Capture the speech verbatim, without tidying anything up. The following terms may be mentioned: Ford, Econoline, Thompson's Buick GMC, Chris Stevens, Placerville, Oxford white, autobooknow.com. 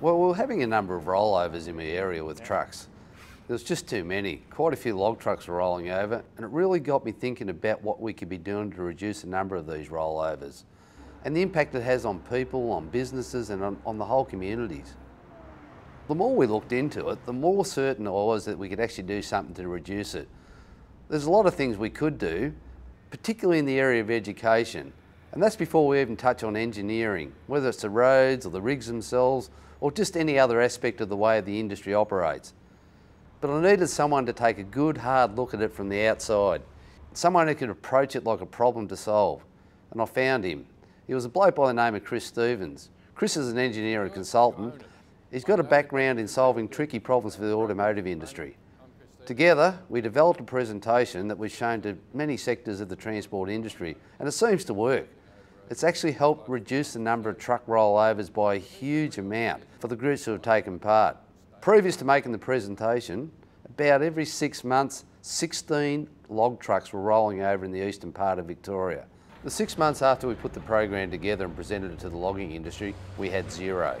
Well, we were having a number of rollovers in my area with yeah. trucks. There was just too many. Quite a few log trucks were rolling over, and it really got me thinking about what we could be doing to reduce the number of these rollovers and the impact it has on people, on businesses, and on, on the whole communities. The more we looked into it, the more certain I was that we could actually do something to reduce it. There's a lot of things we could do, particularly in the area of education. And that's before we even touch on engineering, whether it's the roads or the rigs themselves, or just any other aspect of the way the industry operates. But I needed someone to take a good, hard look at it from the outside. Someone who could approach it like a problem to solve. And I found him. He was a bloke by the name of Chris Stevens. Chris is an engineer and consultant. He's got a background in solving tricky problems for the automotive industry. Together, we developed a presentation that was shown to many sectors of the transport industry, and it seems to work. It's actually helped reduce the number of truck rollovers by a huge amount for the groups who have taken part. Previous to making the presentation, about every six months, sixteen log trucks were rolling over in the eastern part of Victoria. The six months after we put the program together and presented it to the logging industry, we had zero.